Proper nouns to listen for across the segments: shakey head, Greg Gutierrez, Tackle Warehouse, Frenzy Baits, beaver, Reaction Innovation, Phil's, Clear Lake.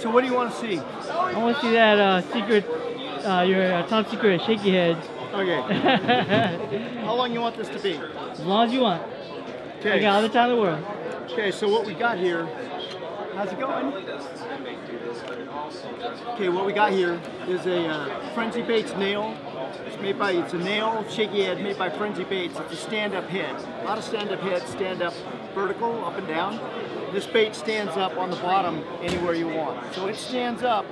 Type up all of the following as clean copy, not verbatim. So what do you want to see? I want to see that secret, your top secret shaky head. Okay. How long you want this to be? As long as you want. Okay. I got all the time in the world. Okay, so what we got here, how's it going? Okay, what we got here is a Frenzy Baits nail. It's a nail, shaky head, made by Frenzy Baits. It's a stand-up head. A lot of stand-up heads stand up vertical, up and down. This bait stands up on the bottom anywhere you want. So it stands up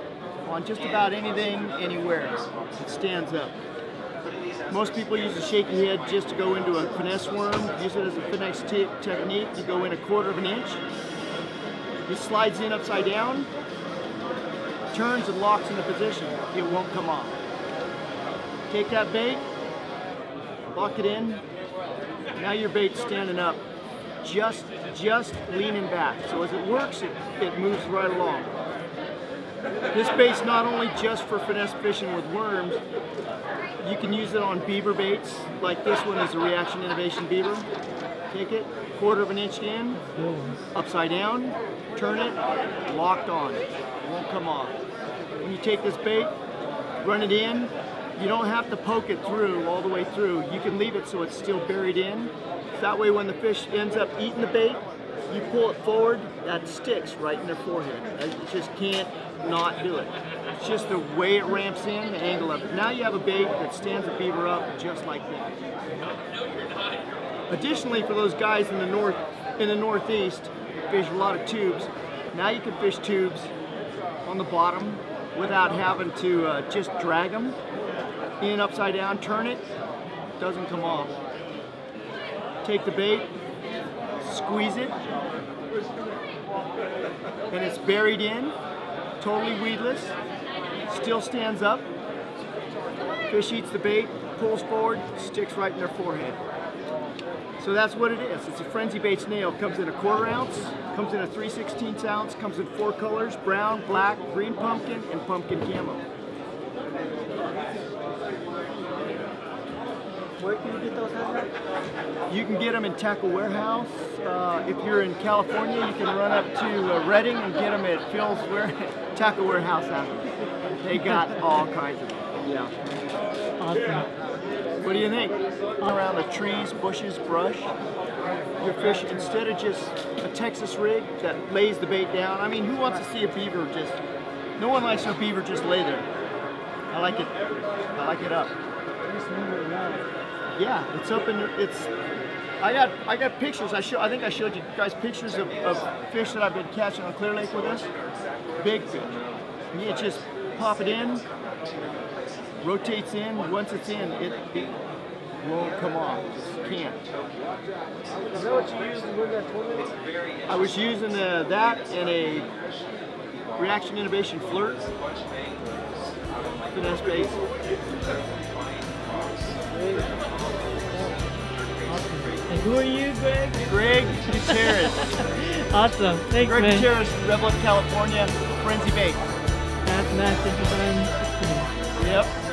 on just about anything, anywhere. It stands up. Most people use a shaky head just to go into a finesse worm, use it as a finesse technique. You go in 1/4 of an inch. This slides in upside down, turns and locks into position. It won't come off. Take that bait, lock it in. Now your bait's standing up, just leaning back. So as it works, it moves right along. This bait's not only just for finesse fishing with worms. You can use it on beaver baits, like this one is a Reaction Innovation beaver. Take it, 1/4 of an inch in, upside down, turn it, locked on. It won't come off. When you take this bait, run it in. You don't have to poke it through all the way through. You can leave it so it's still buried in. That way when the fish ends up eating the bait, you pull it forward, that sticks right in their forehead. You just can't not do it. It's just the way it ramps in, the angle of it. Now you have a bait that stands a beaver up just like that. Additionally, for those guys in the northeast that fish a lot of tubes, now you can fish tubes on the bottom without having to just drag them in upside down, turn it, doesn't come off. Take the bait, squeeze it, and it's buried in, totally weedless, still stands up. Fish eats the bait, pulls forward, sticks right in their forehead. So that's what it is. It's a Frenzy Baits nail. Comes in 1/4 ounce, comes in a 3/16 ounce, comes in 4 colors, brown, black, green pumpkin, and pumpkin camo. Where can you get those at? You can get them in Tackle Warehouse. If you're in California, you can run up to Redding and get them at Phil's Tackle Warehouse out there. They got all kinds of them. Yeah. Awesome. What do you think? Around the trees, bushes, brush, your fish, instead of just a Texas rig that lays the bait down. I mean, who wants to see a beaver just, no one likes a beaver just lay there. I like it up. Yeah, it's up in your, it's, I got pictures, I think I showed you guys pictures of fish that I've been catching on Clear Lake with us. Big fish. And you just pop it in, rotates in, once it's in, it won't come off, it can't. Is that what you used to move that 12-inch? I was using that and a Reaction Innovation flirt. Finesse bait. And who are you, Greg? Greg Gutierrez. Awesome. Thanks, Greg Gutierrez, Redwood, California, Frenzy Baits. That's nice. Thank you, friend. Yep.